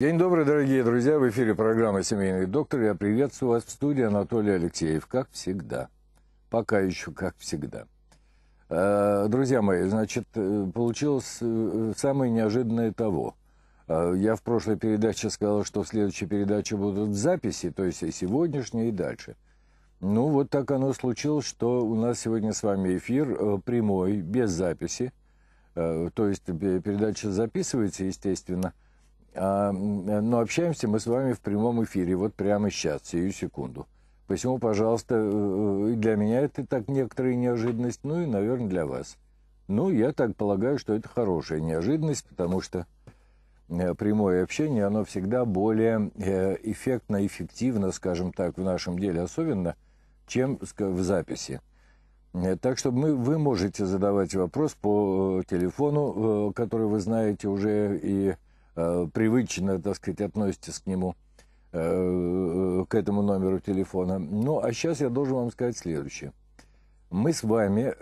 День добрый, дорогие друзья. В эфире программа «Семейный доктор». Я приветствую вас в студии, Анатолий Алексеев. Как всегда. Пока еще как всегда. Друзья мои, значит, получилось самое неожиданное того. Я в прошлой передаче сказал, что в следующей передаче будут записи, то есть и сегодняшние, и дальше. Ну, вот так оно случилось, что у нас сегодня с вами эфир прямой, без записи. То есть передача записывается, естественно. Но общаемся мы с вами в прямом эфире, вот прямо сейчас, сию секунду. Посему, пожалуйста, для меня это так некоторая неожиданность, ну и, наверное, для вас. Ну, я так полагаю, что это хорошая неожиданность, потому что прямое общение, оно всегда более эффектно, эффективно, скажем так, в нашем деле особенно, чем в записи. Так что вы можете задавать вопрос по телефону, который вы знаете уже и привычно, так сказать, относитесь к нему, к этому номеру телефона. Ну, а сейчас я должен вам сказать следующее. Мы с вами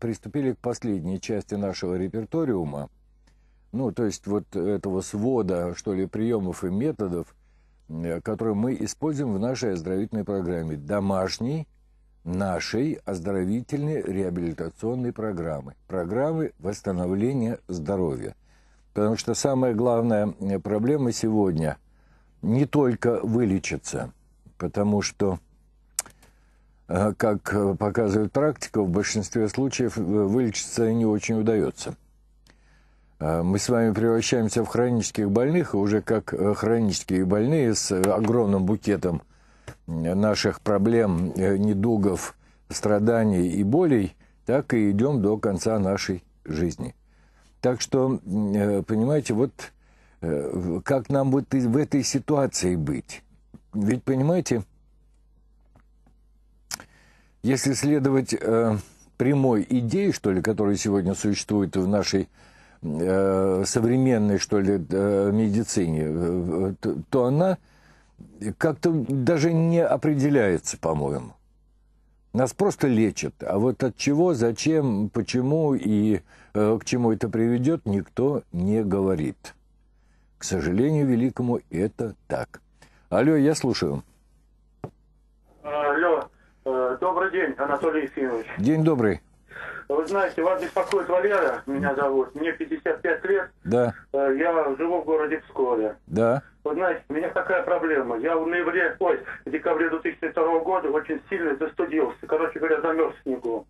приступили к последней части нашего репертуариума, ну, то есть вот этого свода, что ли, приемов и методов, которые мы используем в нашей оздоровительной программе, домашней нашей оздоровительной реабилитационной программы, программы восстановления здоровья. Потому что самая главная проблема сегодня не только вылечиться, потому что, как показывает практика, в большинстве случаев вылечиться не очень удается. Мы с вами превращаемся в хронических больных, и уже как хронические больные с огромным букетом наших проблем, недугов, страданий и болей, так и идем до конца нашей жизни. Так что, понимаете, вот как нам вот в этой ситуации быть? Ведь, понимаете, если следовать прямой идее, что ли, которая сегодня существует в нашей современной, что ли, медицине, то она как-то даже не определяется, по-моему. Нас просто лечат, а вот от чего, зачем, почему и к чему это приведет, никто не говорит. К сожалению великому, это так. Алло, я слушаю. Алло, добрый день, Анатолий Алексеевич. День добрый. Вы знаете, вас беспокоит Валера, меня зовут, мне 55 лет. Да. Я живу в городе Пскове. Да. Вы знаете, у меня такая проблема. Я в декабре 2002 года очень сильно застудился. Короче говоря, замерз в снегу.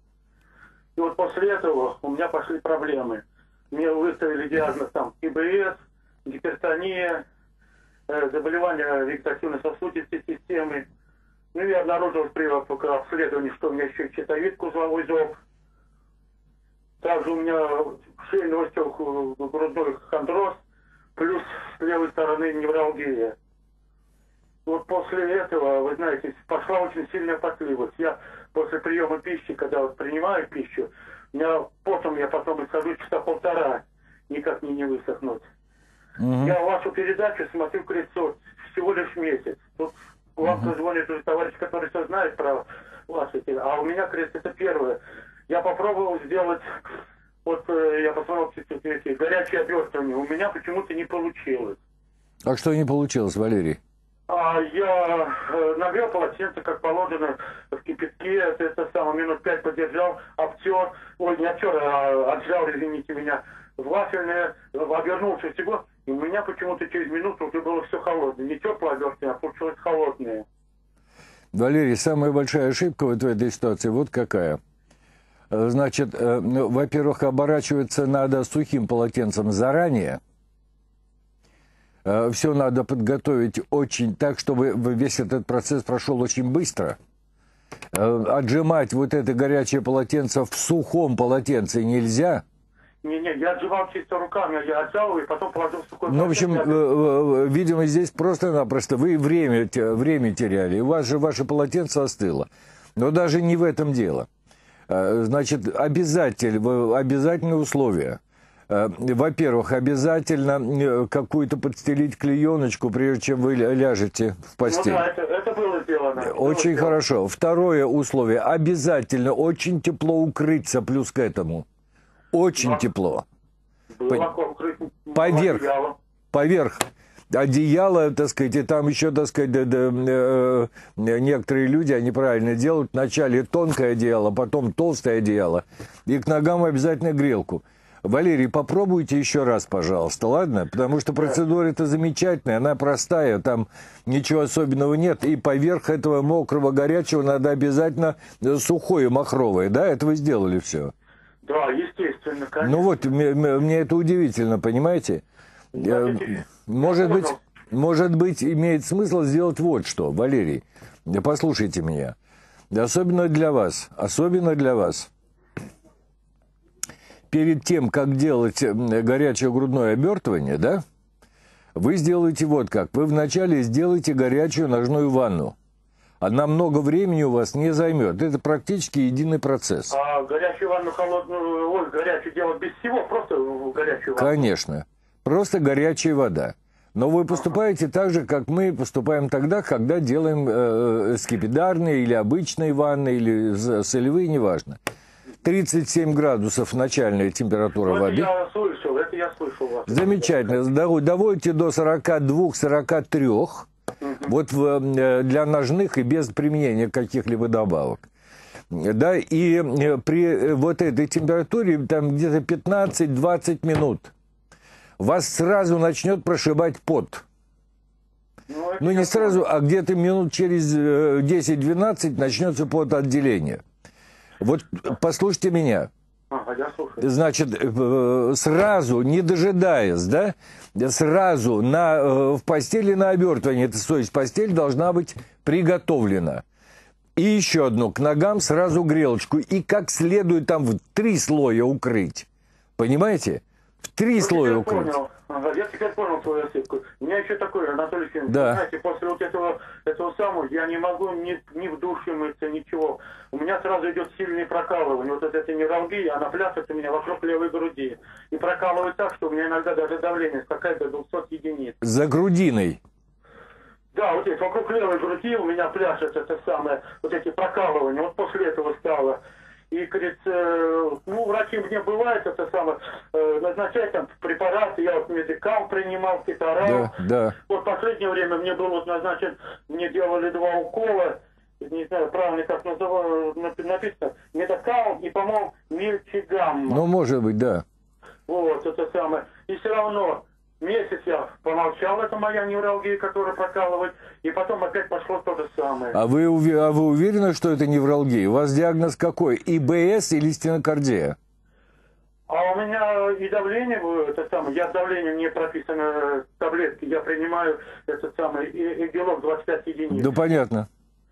И вот после этого у меня пошли проблемы. Мне выставили диагноз там ИБС, гипертония, заболевания вегетативно-сосудистой системы. Ну и я обнаружил при обследовании, что у меня еще и щитовид, кузловой зоб. Также у меня сильно остеохондроз, грудной хондроз, плюс с левой стороны невралгия. Вот после этого, вы знаете, пошла очень сильная потливость. Я после приема пищи, когда вот принимаю пищу, я потом исхожу часа полтора, никак не высохнуть. Угу. Я вашу передачу смотрю всего лишь месяц. Тут вам позвонит уже товарищ, который все знает про вас. А у меня крест это первое. Я попробовал сделать, вот я посмотрел эти горячие обертывания, у меня почему-то не получилось. А что не получилось, Валерий? Я нагрел полотенце, как положено, в кипятке, минут 5 подержал, отжал, извините меня, вафельное, обернулся всего, и у меня почему-то через минуту уже было все холодное. Не теплое обертывание, а получилось холодное. Валерий, самая большая ошибка вот в этой ситуации вот какая. Значит, во-первых, оборачиваться надо сухим полотенцем заранее. Все надо подготовить очень так, чтобы весь этот процесс прошел очень быстро. Отжимать вот это горячее полотенце в сухом полотенце нельзя. Не-не, я отжимал чисто руками, я отжал и потом положил в сухое полотенце. Ну, в общем, видимо, здесь просто-напросто вы время теряли. У вас же ваше полотенце остыло. Но даже не в этом дело. Значит, обязательные условия. Во-первых, обязательно какую-то подстелить клееночку, прежде чем вы ляжете в постель. Ну да, это было сделано. Очень хорошо. Второе условие. Обязательно очень тепло укрыться, плюс к этому. Очень тепло. Поверх. одеяло, так сказать, и там еще, так сказать, некоторые люди, они правильно делают, вначале тонкое одеяло, потом толстое одеяло, и к ногам обязательно грелку. Валерий, попробуйте еще раз, пожалуйста, ладно? Потому что процедура-то замечательная, она простая, там ничего особенного нет. И поверх этого мокрого, горячего надо обязательно сухое, махровое, да? Это вы сделали все? Да, естественно, конечно. Ну вот, мне это удивительно, понимаете? Да, может быть, имеет смысл сделать вот что, Валерий. Послушайте меня. Особенно для вас, Перед тем, как делать горячее грудное обертывание, да, вы сделаете вот как. Вы вначале сделаете горячую ножную ванну. Она много времени у вас не займет. Это практически единый процесс. А горячую ванну холодную, ой, горячую делать без всего, просто горячую ванну? Конечно. Просто горячая вода. Но вы поступаете так же, как мы поступаем тогда, когда делаем скипидарные или обычные ванны, или солевые, неважно. 37 градусов начальная температура воды. Это я слышал вас. Замечательно. Доводите до 42-43. Вот для ножных и без применения каких-либо добавок. Да, и при вот этой температуре там где-то 15-20 минут вас сразу начнет прошибать пот. Ну не сразу, а где-то минут через 10-12 начнется потоотделение. Вот послушайте меня. Ага, я слушаю. Значит, сразу, не дожидаясь, да, сразу в постели на обертывание, то есть постель должна быть приготовлена. И еще одну, к ногам сразу грелочку. И как следует там в 3 слоя укрыть. Понимаете? В 3 слоя укрыть. Ага, я теперь понял твою ошибку. У меня еще такое, Анатолий Алексеевич, да. Знаете, после вот этого самого я не могу ни в душе мыться, ничего. У меня сразу идет сильное прокалывание. Вот эта невралгия, она пляшет у меня вокруг левой груди. И прокалывает так, что у меня иногда даже давление скакает до 200 единиц. За грудиной? Да, вот здесь, вокруг левой груди у меня пляшет это самое, вот эти прокалывания. Вот после этого стало... И, говорит, ну, врачи мне бывает это самое, назначают там препараты, я вот медикал принимал, китарал. Да, да. Вот в последнее время мне было вот назначен, мне делали 2 укола, не знаю, правильно как написано, медикал и, по-моему, мильчигамма. Ну, может быть, да. Вот, это самое. И все равно... Месяц я помолчал, это моя невралгия, которая прокалывает, и потом опять пошло то же самое. А вы уверены, что это невралгия? У вас диагноз какой? ИБС или стенокардия? А у меня и давление, это самое, я давление, мне прописаны таблетки, я принимаю этот самый иголок 25 единиц. Да, понятно.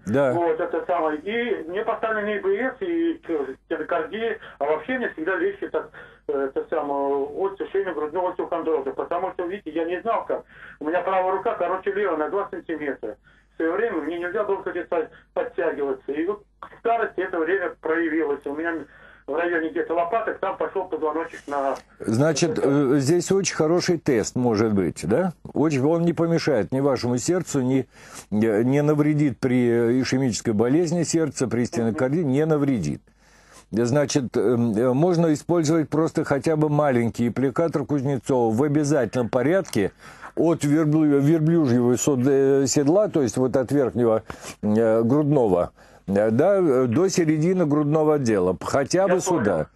Да. Вот это самое. И мне поставлены ИБС и стенокардия, а вообще мне всегда лечат от сушения грудного остеохондроза, потому что, видите, я не знал как. У меня правая рука, короче, левая на 2 сантиметра. В свое время мне нельзя было подтягиваться. И вот к старости это время проявилось. У меня в районе где-то лопаток, там пошел позвоночник на... Значит, здесь очень хороший тест, может быть, да? Он не помешает ни вашему сердцу, не навредит при ишемической болезни сердца, при стенокардии, не навредит. Значит, можно использовать просто хотя бы маленький аппликатор Кузнецова в обязательном порядке от верблюжьего седла, то есть вот от верхнего грудного, да, до середины грудного отдела, хотя бы сюда.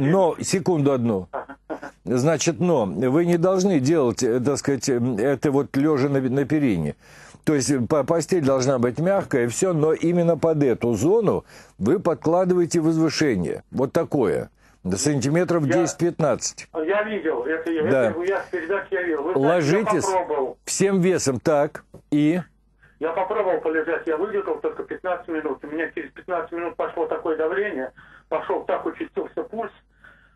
Но, секунду одну. Значит, но вы не должны делать, так сказать, это вот лежа на перине. То есть постель должна быть мягкая, и все, но именно под эту зону вы подкладываете возвышение. Вот такое. Сантиметров 10-15. Я видел. Я с передачи видел. Вы ложитесь всем весом. Так, и... Я попробовал полежать, я выдержал только 15 минут. У меня через 15 минут пошло такое давление, пошел так, участился пульс,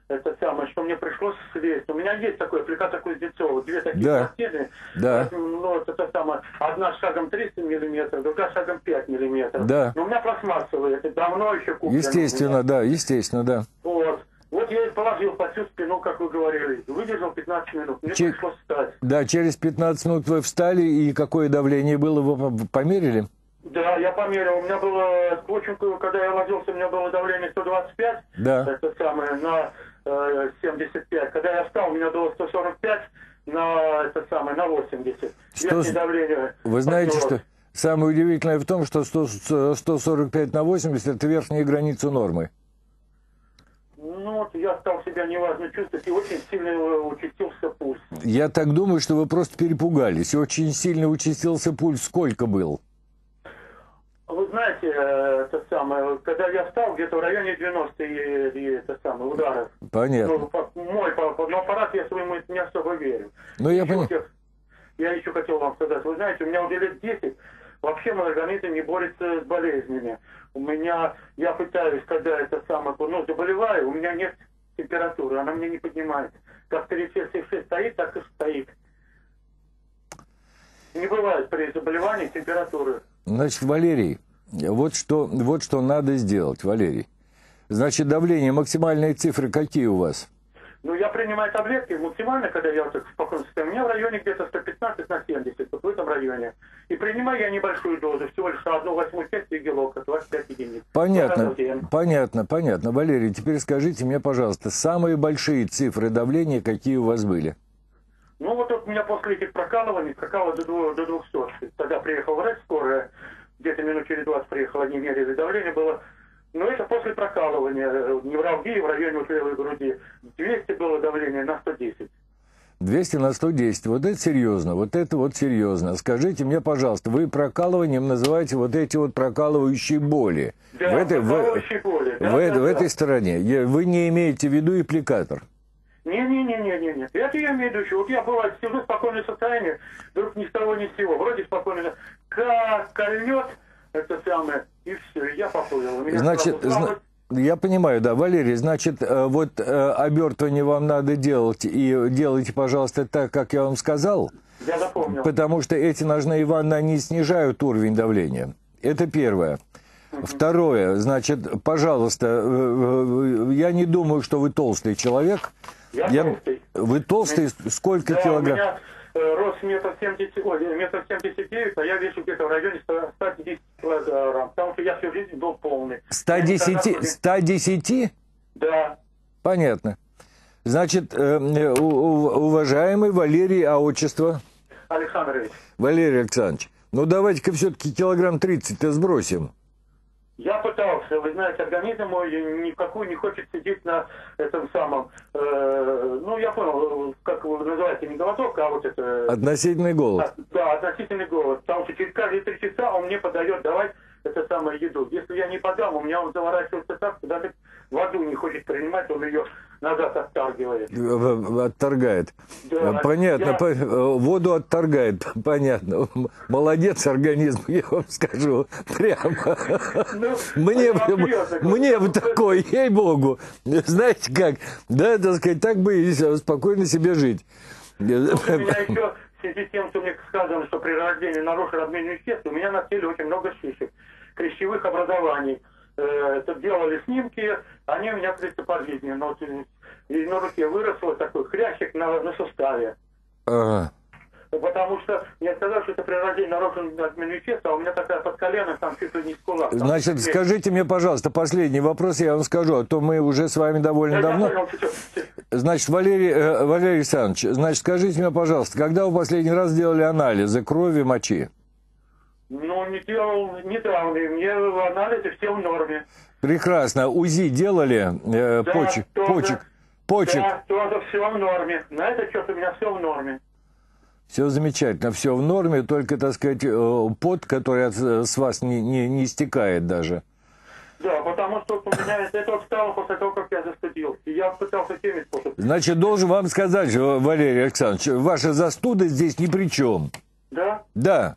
это самое, что мне пришлось слезть. У меня есть такой аппликатор Кузнецова, 2 такие пластины. Да. Ну, это самое, одна шагом 30 миллиметров, другая шагом 5 миллиметров. Да. Но у меня пластмассовые, это давно еще куплено. Естественно, да, естественно, да. Вот. Вот я и положил по всю спину, как вы говорили. Выдержал 15 минут, мне пришлось встать. Да, через 15 минут вы встали, и какое давление было, вы померили? Да, я померил. У меня было, когда я ложился, у меня было давление 125, да. Это самое, на 75. Когда я встал, у меня было 145, на, это самое, на 80. Давление. Вы знаете, что самое удивительное в том, что 145 на 80 – это верхняя граница нормы. Ну, я стал себя неважно чувствовать и очень сильно участился пульс. Я так думаю, что вы просто перепугались. Очень сильно участился пульс. Сколько был? Вы знаете, это самое, когда я встал, где-то в районе 90 ударов. Понятно. Ну, мой аппарат, я своему не особо верю. Ну, я понял. Я еще хотел вам сказать, вы знаете, у меня уже лет 10, вообще мой организм не борется с болезнями. У меня, я пытаюсь, когда это самое, ну, заболеваю, у меня нет температуры, она мне не поднимается. Как 36,6 стоит, так и стоит. Не бывает при заболевании температуры. Значит, Валерий, вот что надо сделать, Валерий. Значит, давление, максимальные цифры какие у вас? Ну, я принимаю таблетки максимально, когда я вот так спокойно стою. У меня в районе где-то 115 на 70, вот в этом районе. И принимаю я небольшую дозу, всего лишь 1,85 иголок, 25 единиц. Понятно, понятно, понятно. Валерий, теперь скажите мне, пожалуйста, самые большие цифры давления, какие у вас были? Ну, вот у меня после этих прокалываний прокало до 200. Тогда приехал врач, скорая, где-то минут через 20 приехала, они мерили давление, было... Ну, это после прокалывания, невралгии в районе вот левой груди. 200 было давление на 110. 200 на 110. Вот это серьезно, вот это вот серьезно. Скажите мне, пожалуйста, вы прокалыванием называете вот эти вот прокалывающие боли. Да, в этой стороне. Вы не имеете в виду аппликатор? Не-не-не-не-не. Это я имею в виду. Вот я бывает сижу в спокойном состоянии, вдруг ни с того ни с сего. Вроде спокойно, как кольнет... Это самое, и все, я поплыл. Значит, я понимаю, да, Валерий, значит, вот обертывание вам надо делать, и делайте, пожалуйста, так, как я вам сказал. Я запомнил. Потому что эти ножные ванны, они снижают уровень давления. Это первое. Второе, значит, пожалуйста, я не думаю, что вы толстый человек. Я толстый. Вы толстый? Сколько килограмм? Рост метр 79, а я вешу где-то в районе 110 килограмм, потому что я всю жизнь был полный. 110? 110? Да. Понятно. Значит, уважаемый Валерий, а отчество? Александрович. Валерий Александрович, ну давайте-ка все-таки килограмм 30-то сбросим. Я пытался, вы знаете, организм мой ни в какую не хочет сидеть на этом самом, ну, я понял, как вы называете, не голодовка, а вот это... Относительный голод. Да, относительный голод, потому что через каждые 3 часа он мне подает давать это самое еду. Если я не подам, у меня он заворачивается так, что даже воду не хочет принимать, он ее назад отторгивает. Отторгает. Да, понятно, я... воду отторгает, понятно. Молодец организм, я вам скажу, прямо. Ну, мне бы такой, ей-богу, знаете как, да, так сказать, так бы и спокойно себе жить. В связи с тем, что мне сказано, что при рождении нарушен обмен веществ, у меня на теле очень много шишек, клещевых образований. Это делали снимки, они у меня крестоподвижные. И на руке выросло такой хрящик на суставе. Ага. Потому что я сказал, что это при рождении нарушен обмен веществ, а у меня такая под колено, там чуть ли не скула. Значит, скажите мне, пожалуйста, последний вопрос, я вам скажу, а то мы уже с вами довольно давно... Я понял, значит, Валерий Александрович, значит, скажите мне, пожалуйста, когда вы последний раз делали анализы крови, мочи? Ну, не делал, не травли, мне анализы все в норме. Прекрасно. УЗИ делали? Да, почек? Да, тоже все в норме. На этот счет у меня все в норме. Все замечательно, все в норме, только, так сказать, пот, который с вас не стекает даже. Да, потому что у меня это стало после того, как я застудил. И я пытался теми способами. Значит, должен вам сказать, Валерий Александрович, ваша застуда здесь ни при чем. Да? Да.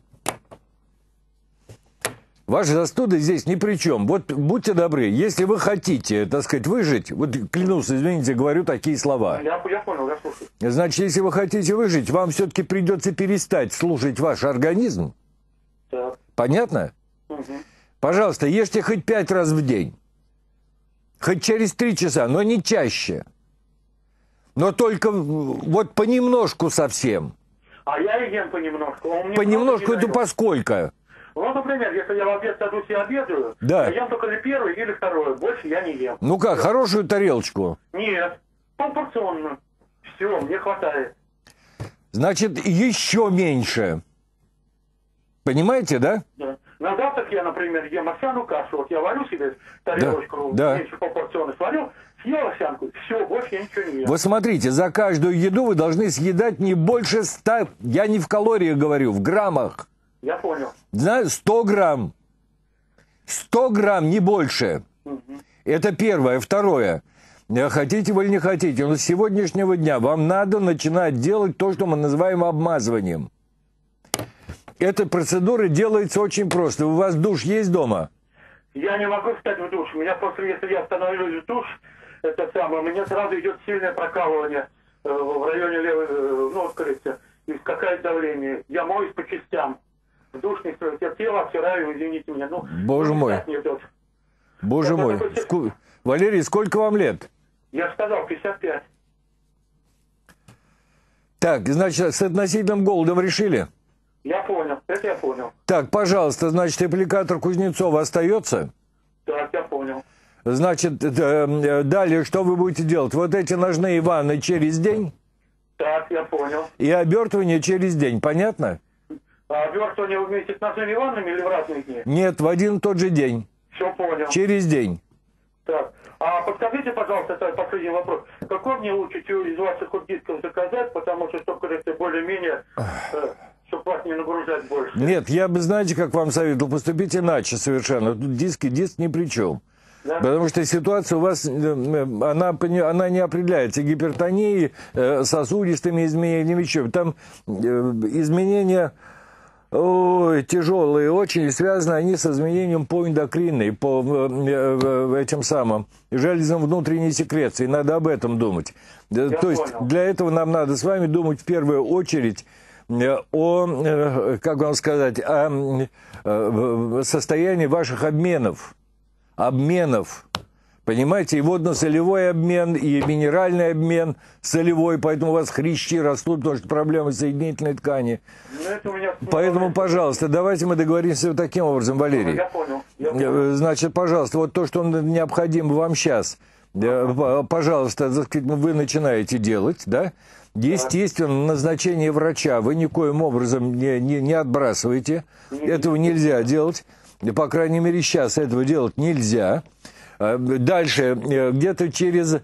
Ваша застуда здесь ни при чем. Вот будьте добры, если вы хотите, так сказать, выжить, вот клянусь, извините, говорю такие слова. Я понял, я слушаю. Значит, если вы хотите выжить, вам все-таки придется перестать слушать ваш организм. Да. Понятно? Угу. Пожалуйста, ешьте хоть 5 раз в день. Хоть через 3 часа, но не чаще. Но только вот понемножку совсем. А я ем понемножку. Понемножку это поскольку? Вот, например, если я в обед садусь и обедаю, да. Я ем только ли 1 или 2, больше я не ем. Ну как, хорошую тарелочку? Нет, пропорционно. Все, мне хватает. значит, еще меньше. Понимаете, да? Да. На завтрак я, например, ем овсяную кашу. Вот я варю себе тарелочку, да, меньше пропорционно сварил, съел овсянку, все, больше я ничего не ем. Вот смотрите, за каждую еду вы должны съедать не больше 100, я не в калориях говорю, в граммах. Я понял. Знаете, 100 грамм. 100 грамм, не больше. Угу. Это первое. Второе. Хотите вы или не хотите, но с сегодняшнего дня вам надо начинать делать то, что мы называем обмазыванием. Эта процедура делается очень просто. У вас душ есть дома? Я не могу встать в душ. У меня после, если я становлюсь в душ, это самое, у меня сразу идет сильное прокалывание в районе левой, ну, открытия. И какое давление. Я моюсь по частям. В душ не стою. Я тело обтираю, извините меня. Ну, боже мой. Боже это мой. Такой... Валерий, сколько вам лет? Я сказал, 55. Так, значит, с относительным голодом решили? Я понял, это я понял. Так, пожалуйста, значит, аппликатор Кузнецова остается? Так, я понял. Значит, далее что вы будете делать? Вот эти ножные ванны через день? Так, я понял. И обертывание через день, понятно? А обертывание вместе с ножными ваннами или в разные дни? Нет, в один и тот же день. Все понял. Через день. Так, а подскажите, пожалуйста, последний вопрос. Какой мне лучше из ваших дисков заказать, потому что, чтобы, кажется, более-менее... чтобы вас не нагружать больше. Нет, я бы, знаете, как вам советовал, поступить иначе совершенно. Тут диск ни при чем. Да? Потому что ситуация у вас, она не определяется гипертонией, сосудистыми изменениями, чем. Там изменения тяжелые очень, и связаны они с изменением по эндокринной, по этим самым железам внутренней секреции. Надо об этом думать. Я То понял. Есть для этого нам надо с вами думать в первую очередь о, как вам сказать, о состоянии ваших обменов. Обменов. Понимаете, и водно-солевой обмен, и минеральный обмен солевой, поэтому у вас хрящи растут, потому что проблемы соединительной ткани. Поэтому, пожалуйста, давайте мы договоримся вот таким образом, Валерий. Я понял. Значит, пожалуйста, вот то, что необходимо вам сейчас, пожалуйста, вы начинаете делать, да? Естественно, назначение врача вы никоим образом не отбрасываете. Этого нельзя делать. По крайней мере, сейчас этого делать нельзя. Дальше, где-то через...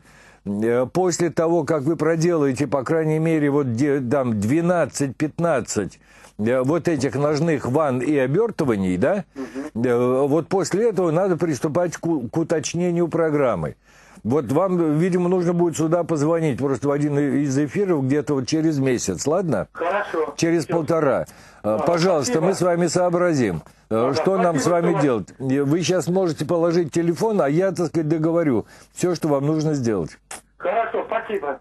После того, как вы проделаете, по крайней мере, вот 12-15 вот этих ножных ванн и обертываний, да, вот после этого надо приступать к уточнению программы. Вот вам, видимо, нужно будет сюда позвонить просто в один из эфиров где-то вот через месяц, ладно? Хорошо. Через полтора. Пожалуйста, спасибо. Мы с вами сообразим, что нам с вами делать. Вы сейчас можете положить телефон, а я, так сказать, договорю все, что вам нужно сделать. Хорошо, спасибо.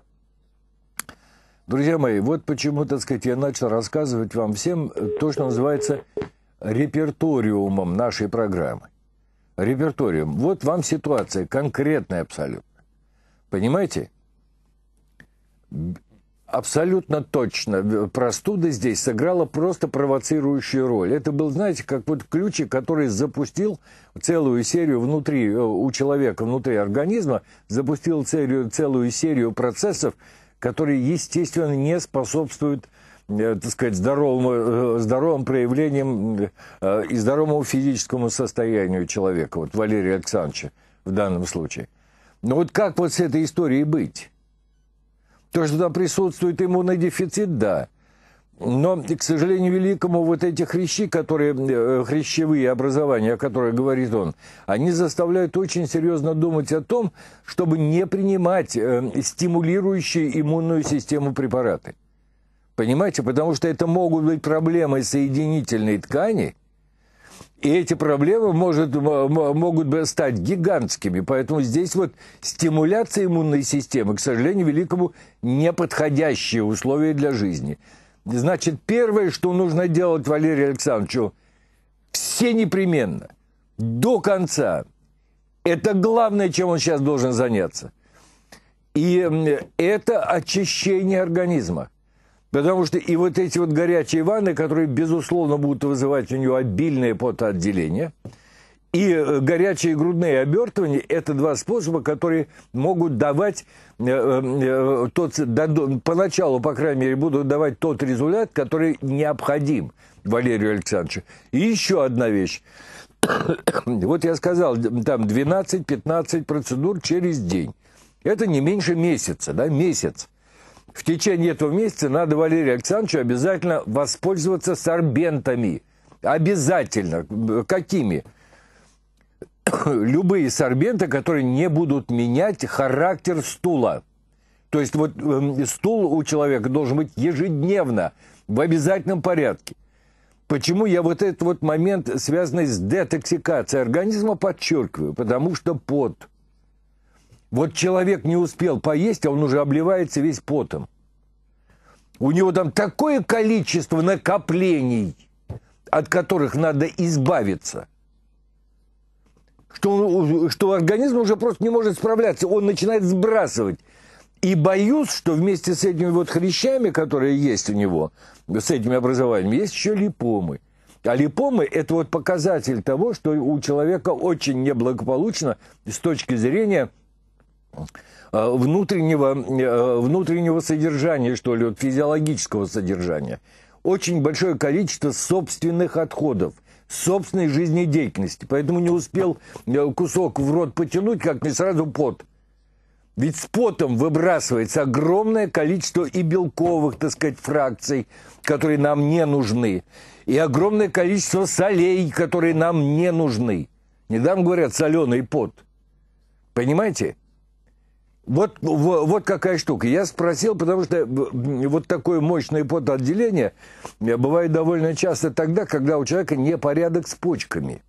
Друзья мои, вот почему, так сказать, я начал рассказывать вам всем то, что называется репертуриумом нашей программы. Репертуриум. Вот вам ситуация, конкретная абсолютно. Понимаете? Абсолютно точно. Простуда здесь сыграла просто провоцирующую роль. Это был, знаете, как вот ключик, который запустил целую серию внутри, у человека внутри организма, запустил целую серию процессов, которые, естественно, не способствуют, так сказать, здоровым проявлением и здоровому физическому состоянию человека, вот Валерия Александровича в данном случае. Но вот как вот с этой историей быть? То, что там присутствует иммунодефицит, да. Но, к сожалению великому, вот эти хрящи, которые, хрящевые образования, о которых говорит он, они заставляют очень серьезно думать о том, чтобы не принимать стимулирующие иммунную систему препараты. Понимаете? Потому что это могут быть проблемы соединительной ткани, и эти проблемы могут стать гигантскими. Поэтому здесь вот стимуляция иммунной системы, к сожалению великому, неподходящие условия для жизни. Значит, первое, что нужно делать Валерию Александровичу, все непременно, до конца, это главное, чем он сейчас должен заняться. И это очищение организма. Потому что и вот эти вот горячие ванны, которые, безусловно, будут вызывать у него обильное потоотделение, и горячие грудные обертывания – это два способа, которые могут давать, поначалу, по крайней мере, будут давать тот результат, который необходим Валерию Александровичу. И еще одна вещь. Вот я сказал, там 12-15 процедур через день. Это не меньше месяца, да, месяц. В течение этого месяца надо Валерию Александровичу обязательно воспользоваться сорбентами. Обязательно. Какими? Любые сорбенты, которые не будут менять характер стула. То есть вот стул у человека должен быть ежедневно, в обязательном порядке. Почему я вот этот вот момент, связанный с детоксикацией организма, подчеркиваю? Потому что пот. Вот человек не успел поесть, а он уже обливается весь потом. У него там такое количество накоплений, от которых надо избавиться, что организм уже просто не может справляться. Он начинает сбрасывать. И боюсь, что вместе с этими вот хрящами, которые есть у него, с этими образованиями, есть еще липомы. А липомы – это вот показатель того, что у человека очень неблагополучно с точки зрения внутреннего содержания, что ли, физиологического содержания. Очень большое количество собственных отходов, собственной жизнедеятельности. Поэтому не успел кусок в рот потянуть, как не сразу пот. Ведь с потом выбрасывается огромное количество и белковых, так сказать, фракций, которые нам не нужны, и огромное количество солей, которые нам не нужны. Недавно говорят «соленый пот». Понимаете? Вот какая штука. Я спросил, потому что вот такое мощное потоотделение бывает довольно часто тогда, когда у человека непорядок с почками.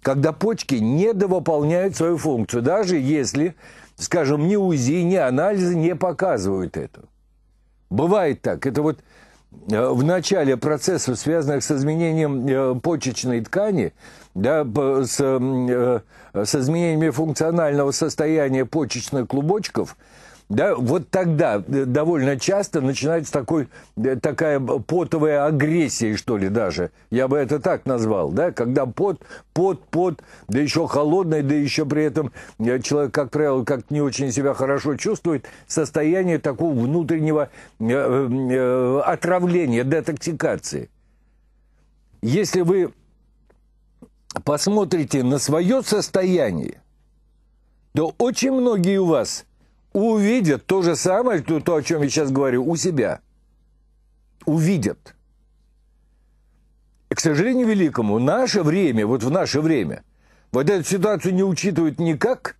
Когда почки недовыполняют свою функцию, даже если, скажем, ни УЗИ, ни анализы не показывают это. Бывает так. Это вот в начале процессов, связанных с изменением почечной ткани, да, с изменениями функционального состояния почечных клубочков, да, вот тогда довольно часто начинается такая потовая агрессия, что ли, даже. Я бы это так назвал, да, когда пот, да еще холодный, да еще при этом человек, как правило, как-то не очень себя хорошо чувствует, состояние такого внутреннего отравления, детоксикации. Если вы посмотрите на свое состояние, то очень многие у вас увидят то же самое, то, о чем я сейчас говорю, у себя. Увидят. И, к сожалению великому, в наше время, вот эту ситуацию не учитывают никак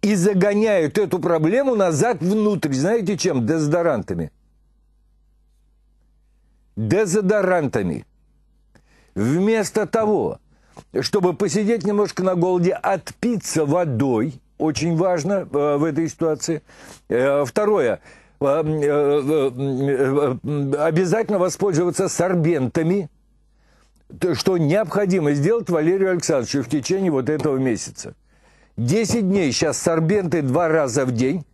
и загоняют эту проблему назад внутрь. Знаете чем? Дезодорантами. Дезодорантами. Вместо того, чтобы посидеть немножко на голоде, отпиться водой, очень важно в этой ситуации. Второе. Обязательно воспользоваться сорбентами, что необходимо сделать Валерию Александровичу в течение вот этого месяца. 10 дней сейчас сорбенты 2 раза в день,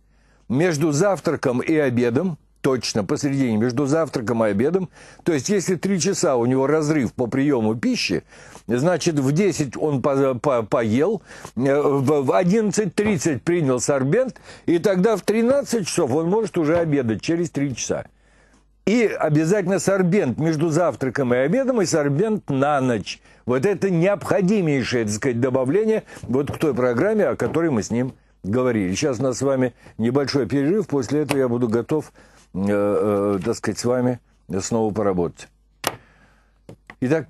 между завтраком и обедом, точно посередине, между завтраком и обедом. То есть, если 3 часа у него разрыв по приему пищи, значит, в 10 он поел, в 11:30 принял сорбент, и тогда в 13 часов он может уже обедать через 3 часа. И обязательно сорбент между завтраком и обедом, и сорбент на ночь. Вот это необходимейшее, так сказать, добавление вот к той программе, о которой мы с ним говорили. Сейчас у нас с вами небольшой перерыв, после этого я буду готов, так сказать, с вами снова поработать. Итак,